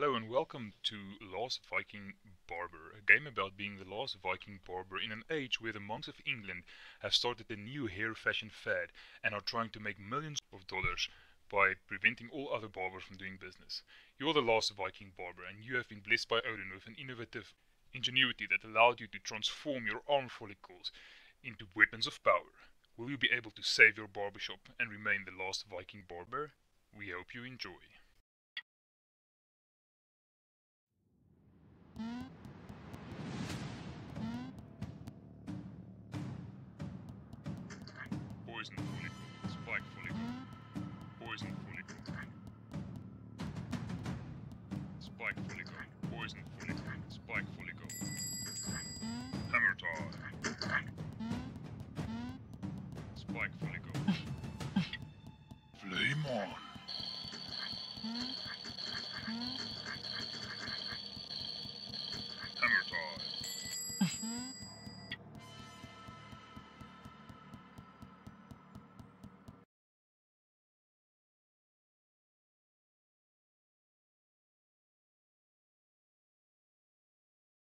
Hello and welcome to LastVikingBarber, a game about being the last Viking barber in an age where the monks of England have started a new hair fashion fad and are trying to make millions of dollars by preventing all other barbers from doing business. You're the last Viking barber and you have been blessed by Odin with an innovative ingenuity that allowed you to transform your arm follicles into weapons of power. Will you be able to save your barbershop and remain the last Viking barber? We hope you enjoy. Poison follicle, spike follicle, poison follicle, spike follicle, poison follicle, spike follicle.